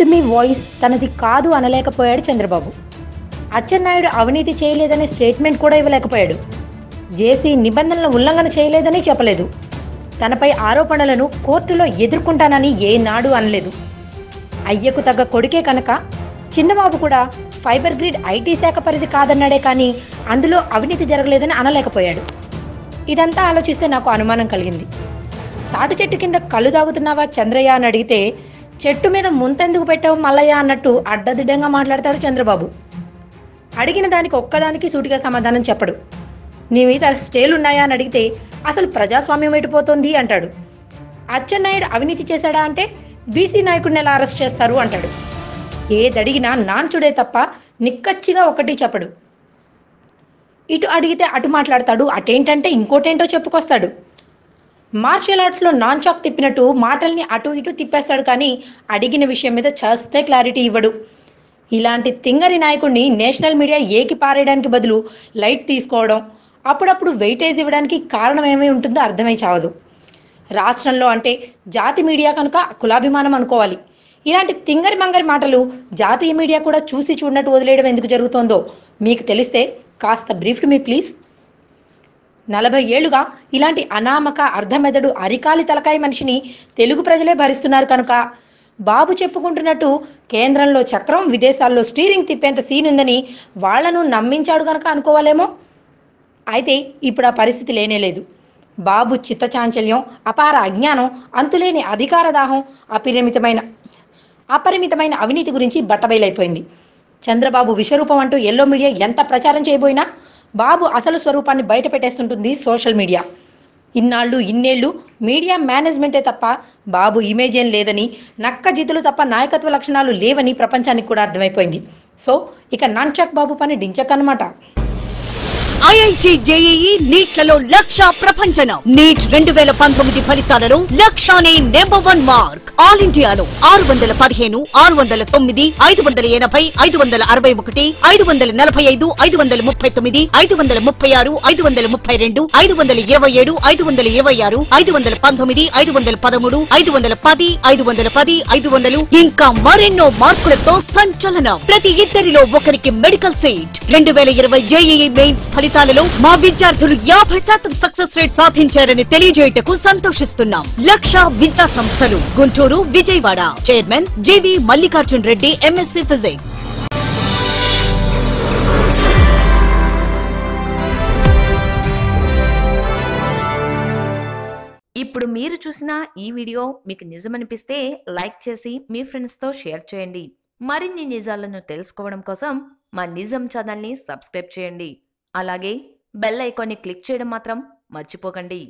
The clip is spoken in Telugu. to me voice తనది కాదు అనలేకపోయాడు చంద్రబాబు. అచ్చెన్నాయుడు అవినీతి చేయలేదనే స్టేట్మెంట్ కూడా ఇవ్వలేకపోయాడు. జేసీ నిబంధనలను ఉల్లంఘన చేయలేదని చెప్పలేదు. తనపై ఆరోపణలను కోర్టులో ఎదుర్కొంటానని ఏనాడు అనలేదు. అయ్యకు తగ్గ కొడుకే కనుక చిన్నబాబు కూడా ఫైబర్ గ్రిడ్ ఐటీ శాఖ పరిధి కాదన్నాడే కానీ అందులో అవినీతి జరగలేదని అనలేకపోయాడు. ఇదంతా ఆలోచిస్తే నాకు అనుమానం కలిగింది. తాటి చెట్టు కింద కళ్ళు తాగుతున్నావా చంద్రయ్య అని అడిగితే, చెట్టు మీద ముంతెందుకు పెట్టావు మల్లయ్య అన్నట్టు అడ్డదిడ్డంగా మాట్లాడతాడు చంద్రబాబు. అడిగిన దానికి ఒక్కదానికి సూటిగా సమాధానం చెప్పడు. నీ మీద స్టేలున్నాయా అని అడిగితే అసలు ప్రజాస్వామ్యం ఎటుపోతుంది అంటాడు. అచ్చెన్నాయుడు అవినీతి చేశాడా అంటే బీసీ నాయకుడిని ఎలా అరెస్ట్ చేస్తారు అంటాడు. ఏదడిగినా నాన్చుడే తప్ప నిక్కచ్చిగా ఒకటి చెప్పడు. ఇటు అడిగితే అటు మాట్లాడతాడు, అటేంటంటే ఇంకోటేంటో చెప్పుకొస్తాడు. మార్షల్ ఆర్ట్స్లో నాన్ చాక్ తిప్పినట్టు మాటల్ని అటు ఇటు తిప్పేస్తాడు కానీ అడిగిన విషయం మీద చేస్తే క్లారిటీ ఇవ్వడు. ఇలాంటి తింగరి నాయకుడిని నేషనల్ మీడియా ఏకి పారేయడానికి బదులు లైట్ తీసుకోవడం, అప్పుడప్పుడు వెయిటేజ్ ఇవ్వడానికి కారణం ఏమై ఉంటుందో అర్థమై చావదు. రాష్ట్రంలో అంటే జాతి మీడియా కనుక కులాభిమానం అనుకోవాలి. ఇలాంటి తింగరి మంగరి మాటలు జాతీయ మీడియా కూడా చూసి చూడనట్టు వదిలేయడం ఎందుకు జరుగుతోందో మీకు తెలిస్తే కాస్త బ్రీఫ్డ్ మీ ప్లీజ్. 40 ఏళ్లుగా ఇలాంటి అనామక అర్ధమెదడు అరికాలి తలకాయ మనిషిని తెలుగు ప్రజలే భరిస్తున్నారు కనుక బాబు చెప్పుకుంటున్నట్టు కేంద్రంలో చక్రం విదేశాల్లో స్టీరింగ్ తిప్పేంత సీన్ ఉందని వాళ్లను నమ్మించాడు కనుక అనుకోవాలేమో. అయితే ఇప్పుడు ఆ పరిస్థితి లేనేలేదు. బాబు చిత్తచాంచల్యం, అపార అజ్ఞానం, అంతులేని అధికార దాహం, అపరిమితమైన అవినీతి గురించి బట్టబయలైపోయింది. చంద్రబాబు విశ్వరూపం అంటూ ఎల్లో మీడియా ఎంత ప్రచారం చేయబోయినా బాబు అసలు స్వరూపాన్ని బయట పెట్టేస్తుంటుంది సోషల్ మీడియా. ఇన్నేళ్లు మీడియా మేనేజ్మెంటే తప్ప బాబు ఇమేజ్ ఏం లేదని, నక్క జితులు తప్ప నాయకత్వ లక్షణాలు లేవని ప్రపంచానికి కూడా అర్థమైపోయింది. సో ఇక నాన్చక్ బాబు పని డించక్ అన్నమాట. ఐఐటి జేఈఈ నీట్లలో 100,000 ప్రపంచనం. నీట్ 2019 ఫలితాలలో 100,000నే #1 మార్క్. ఆల్ ఇండియాలో 615, 609, 580, 561, 545, 539, 536, 532, 527, 526, 519, 513, 510, 510, 500 ఇంకా మరెన్నో మార్కులతో సంచలనం. ప్రతి ఇద్దరిలో ఒకరికి మెడికల్ సీట్. 2020 జేఈఈ మెయిన్స్ ఫలితాలలో మా విద్యార్థులు 50% సక్సెస్ రేట్ సాధించారని తెలియజేయటకు సంతోషిస్తున్నాం. 100 విద్యా సంస్థలు. Guntur, Vijayawada. Chairman G V Mallikarjun Reddy, MSc physics. ఇప్పుడు మీరు చూసిన ఈ వీడియో మీకు నిజమనిపిస్తే లైక్ చేసి మీ ఫ్రెండ్స్ తో షేర్ చేయండి. మరిన్ని నిజాలను తెలుసుకోవడం కోసం మా నిజం ఛానల్ని సబ్స్క్రైబ్ చేయండి. అలాగే బెల్ ఐకాన్ని క్లిక్ చేయడం మాత్రం మర్చిపోకండి.